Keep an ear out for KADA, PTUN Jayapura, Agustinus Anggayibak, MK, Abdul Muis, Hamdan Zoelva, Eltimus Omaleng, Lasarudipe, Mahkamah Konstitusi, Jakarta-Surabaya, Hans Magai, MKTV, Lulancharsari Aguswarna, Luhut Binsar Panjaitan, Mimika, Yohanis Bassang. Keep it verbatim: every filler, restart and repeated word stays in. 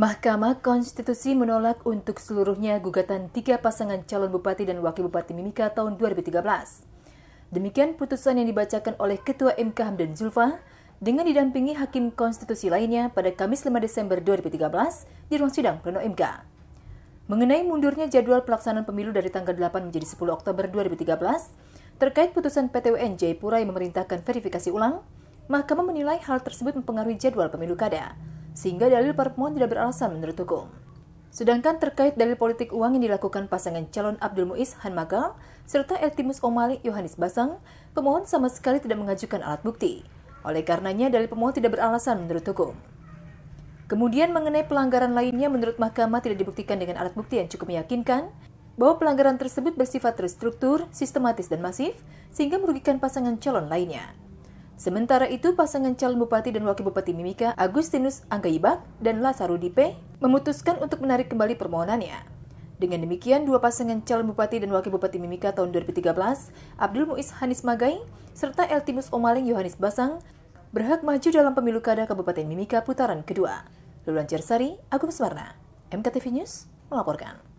Mahkamah Konstitusi menolak untuk seluruhnya gugatan tiga pasangan calon bupati dan wakil bupati Mimika tahun dua ribu tiga belas. Demikian putusan yang dibacakan oleh Ketua M K Hamdan Zoelva dengan didampingi Hakim Konstitusi lainnya pada Kamis lima Desember dua ribu tiga belas di ruang sidang pleno M K. Mengenai mundurnya jadwal pelaksanaan pemilu dari tanggal delapan menjadi sepuluh Oktober dua ribu tiga belas, terkait putusan P T U N Jayapura yang memerintahkan verifikasi ulang, Mahkamah menilai hal tersebut mempengaruhi jadwal pemilu KADA, sehingga dalil permohon tidak beralasan menurut hukum. Sedangkan terkait dalil politik uang yang dilakukan pasangan calon Abdul Muis, Hans Magai, serta Eltimus Omaleng, Yohanis Bassang, pemohon sama sekali tidak mengajukan alat bukti. Oleh karenanya, dalil pemohon tidak beralasan menurut hukum. Kemudian mengenai pelanggaran lainnya, menurut Mahkamah tidak dibuktikan dengan alat bukti yang cukup meyakinkan bahwa pelanggaran tersebut bersifat terstruktur, sistematis, dan masif, sehingga merugikan pasangan calon lainnya. Sementara itu, pasangan calon bupati dan wakil bupati Mimika, Agustinus Anggayibak dan Lasarudipe, memutuskan untuk menarik kembali permohonannya. Dengan demikian, dua pasangan calon bupati dan wakil bupati Mimika tahun dua ribu tiga belas, Abdul Muis, Hans Magai, serta Eltimus Omaleng, Yohanis Bassang, berhak maju dalam pemilu KADA Kabupaten Mimika putaran kedua. Lulancharsari Aguswarna, M K T V News melaporkan.